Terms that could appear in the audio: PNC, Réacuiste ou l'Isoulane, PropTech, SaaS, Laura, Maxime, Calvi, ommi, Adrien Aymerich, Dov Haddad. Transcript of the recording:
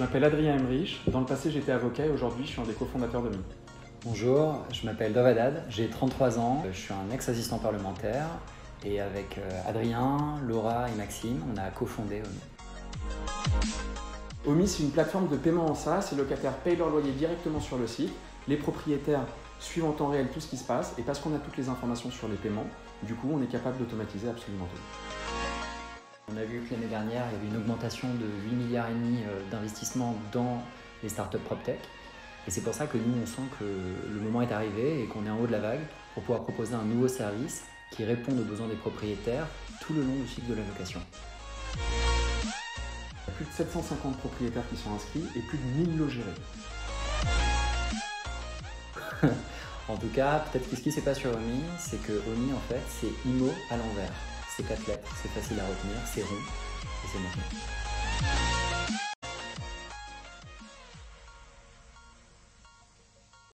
Je m'appelle Adrien Aymerich, dans le passé j'étais avocat et aujourd'hui je suis un des cofondateurs d'ommi. Bonjour, je m'appelle Dov Haddad, j'ai 33 ans, je suis un ex-assistant parlementaire et avec Adrien, Laura et Maxime, on a cofondé ommi. Ommi, c'est une plateforme de paiement en SaaS, les locataires payent leur loyer directement sur le site, les propriétaires suivent en temps réel tout ce qui se passe et parce qu'on a toutes les informations sur les paiements, du coup on est capable d'automatiser absolument tout. On a vu que l'année dernière, il y avait une augmentation de 8,5 milliards d'investissements dans les startups PropTech. Et c'est pour ça que nous, on sent que le moment est arrivé et qu'on est en haut de la vague pour pouvoir proposer un nouveau service qui réponde aux besoins des propriétaires tout le long du cycle de la location. Il y a plus de 750 propriétaires qui sont inscrits et plus de 1000 lots gérés. En tout cas, peut-être que ce qui ne s'est pas sur ommi, c'est que ommi, en fait, c'est IMO à l'envers. C'est 4 lettres, c'est facile à retenir, c'est rond et c'est magnifique.